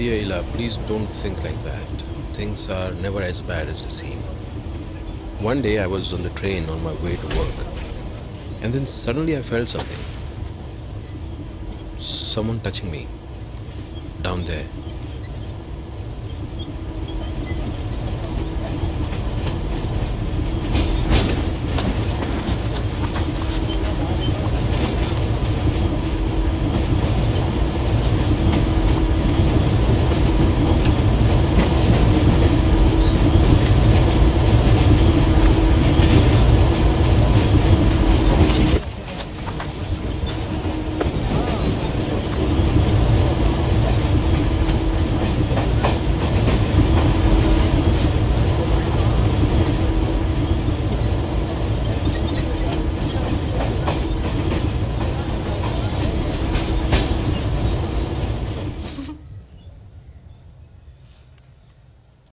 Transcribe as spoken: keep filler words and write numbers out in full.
Dear Ila, please don't think like that. Things are never as bad as they seem. One day I was on the train on my way to work, and then suddenly I felt something. Someone touching me down there.